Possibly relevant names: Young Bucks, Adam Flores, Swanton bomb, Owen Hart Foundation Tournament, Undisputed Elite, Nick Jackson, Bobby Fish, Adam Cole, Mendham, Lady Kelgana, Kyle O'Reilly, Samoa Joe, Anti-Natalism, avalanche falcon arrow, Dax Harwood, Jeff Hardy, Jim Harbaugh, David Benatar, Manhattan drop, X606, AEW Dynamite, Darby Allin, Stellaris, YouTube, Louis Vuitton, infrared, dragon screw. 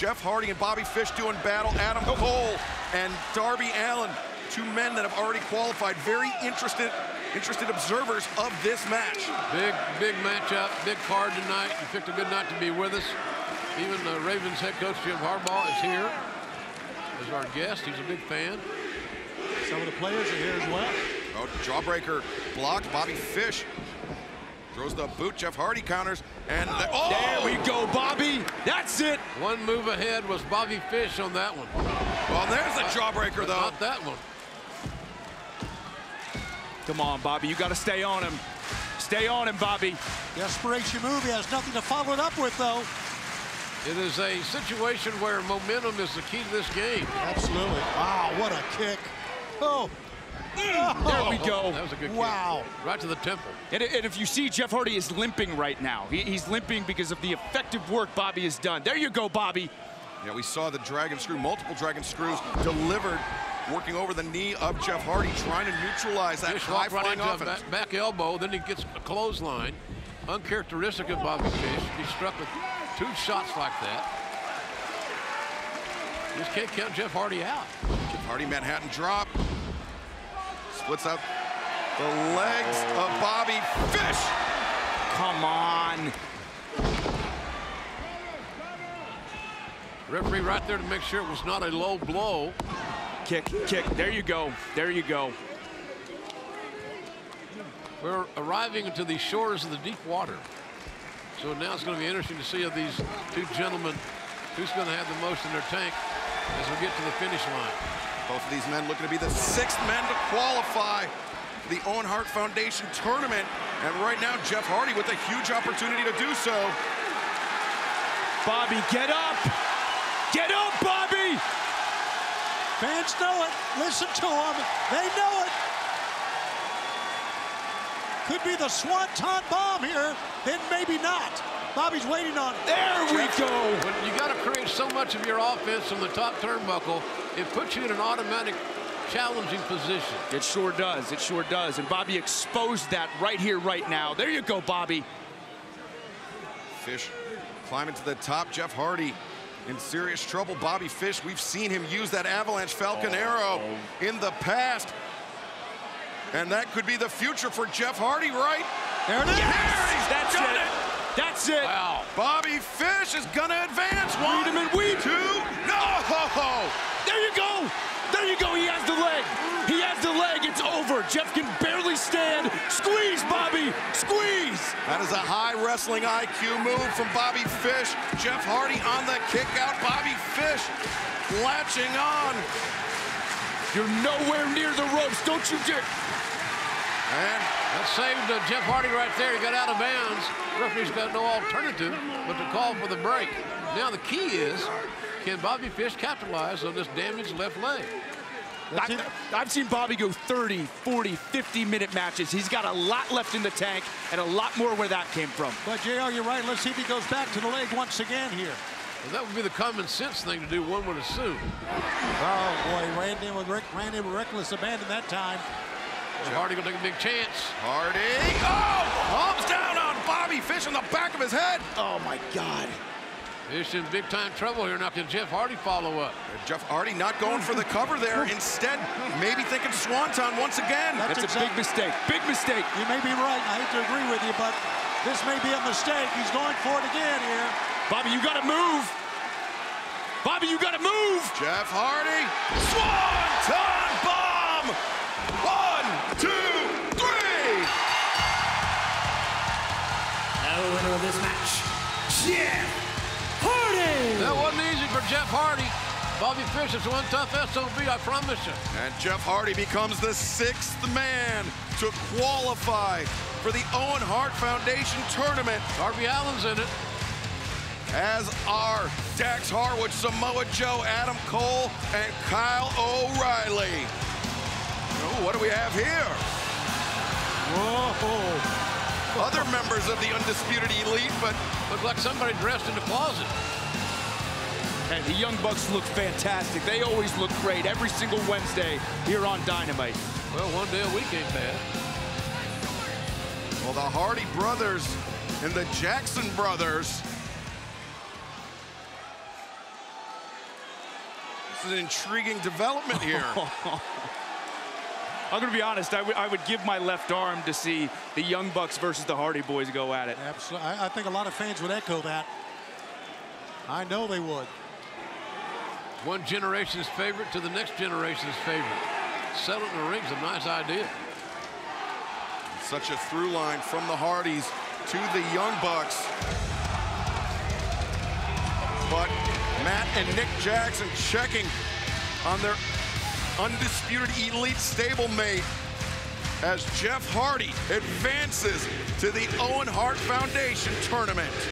Jeff Hardy and Bobby Fish doing battle. Adam Cole and Darby Allin, two men that have already qualified. Very interested observers of this match. Big matchup, big card tonight. You picked a good night to be with us. Even the Ravens head coach Jim Harbaugh is here as our guest. He's a big fan. Some of the players are here as well. Oh, jawbreaker blocked. Bobby Fish throws the boot. Jeff Hardy counters. And oh, there we go, Bobby. That's it. One move ahead was Bobby Fish on that one. Well, there's the jawbreaker, though. Not that one. Come on, Bobby. You got to stay on him. Stay on him, Bobby. Desperation move. He has nothing to follow it up with, though. It is a situation where momentum is the key to this game. Absolutely. Wow, what a kick. Oh. There we go. Oh, that was a good kick. Right to the temple. And if you see, Jeff Hardy is limping right now. He's limping because of the effective work Bobby has done. There you go, Bobby. Yeah, we saw the dragon screw, multiple dragon screws delivered, working over the knee of Jeff Hardy, trying to neutralize that high-flying offense. Back elbow, then he gets a clothesline. Uncharacteristic of Bobby Fish. He struck with two shots like that. Just can't count Jeff Hardy out. Jeff Hardy, Manhattan drop. Splits up the legs of Bobby Fish. Come on. Referee right there to make sure it was not a low blow. Kick, there you go, there you go. We're arriving into the shores of the deep water. So now it's gonna be interesting to see of these two gentlemen who's gonna have the most in their tank as we get to the finish line. Both of these men looking to be the sixth men to qualify for the Owen Hart Foundation Tournament. And right now, Jeff Hardy with a huge opportunity to do so. Bobby, get up! Get up, Bobby! Fans know it. Listen to them. They know it. Could be the swanton bomb here, then maybe not. Bobby's waiting on it. There we go. When you got to create so much of your offense from the top turnbuckle, it puts you in an automatic challenging position. It sure does. It sure does. And Bobby exposed that right here, right now. There you go, Bobby. Fish climbing to the top. Jeff Hardy in serious trouble. Bobby Fish, we've seen him use that avalanche falcon arrow in the past. And that could be the future for Jeff Hardy, right? There it is. Yes! That's it. That's it. Wow. Bobby Fish is going to advance. One, two. No! There you go. There you go. He has the leg. He has the leg. It's over. Jeff can barely stand. Squeeze, Bobby. Squeeze. That is a high wrestling IQ move from Bobby Fish. Jeff Hardy on the kick out. Bobby Fish latching on. You're nowhere near the ropes. Don't you dare. And that saved Jeff Hardy right there. He got out of bounds. Referee's got no alternative but to call for the break. Now the key is, can Bobby Fish capitalize on this damaged left leg? I've seen Bobby go 30, 40, 50-minute matches. He's got a lot left in the tank and a lot more where that came from. But, JR, you're right. Let's see if he goes back to the leg once again here. Well, that would be the common sense thing to do, one would assume. Oh, boy. Ran in with reckless abandon that time. Hardy gonna take a big chance. Hardy, palms down on Bobby Fish on the back of his head. Oh my God. Fish in big time trouble here. Now can Jeff Hardy follow up? Jeff Hardy not going for the cover there. Instead, maybe thinking swanton once again. That's a big mistake, big mistake. You may be right, I hate to agree with you, but this may be a mistake. He's going for it again here. Bobby, you gotta move. Bobby, you gotta move. Jeff Hardy, swanton bomb. Oh! 1, 2, 3! Now the winner of this match, Jeff Hardy! That wasn't easy for Jeff Hardy. Bobby Fish is one tough SOB, I promise you. And Jeff Hardy becomes the sixth man to qualify for the Owen Hart Foundation Tournament. Darby Allin's in it. As are Dax Harwood, Samoa Joe, Adam Cole, and Kyle O'Reilly. Oh, what do we have here? Whoa. Other members of the Undisputed Elite, but look like somebody dressed in the closet. And the Young Bucks look fantastic. They always look great every single Wednesday here on Dynamite. Well, one day a week ain't bad. Well, the Hardy brothers and the Jackson brothers that's an intriguing development here. I'm going to be honest, I would give my left arm to see the Young Bucks versus the Hardy Boys go at it. Absolutely. I think a lot of fans would echo that. I know they would. One generation's favorite to the next generation's favorite. Settle in the ring's a nice idea. Such a through line from the Hardys to the Young Bucks. But Matt and Nick Jackson checking on their Undisputed Elite stablemate as Jeff Hardy advances to the Owen Hart Foundation Tournament.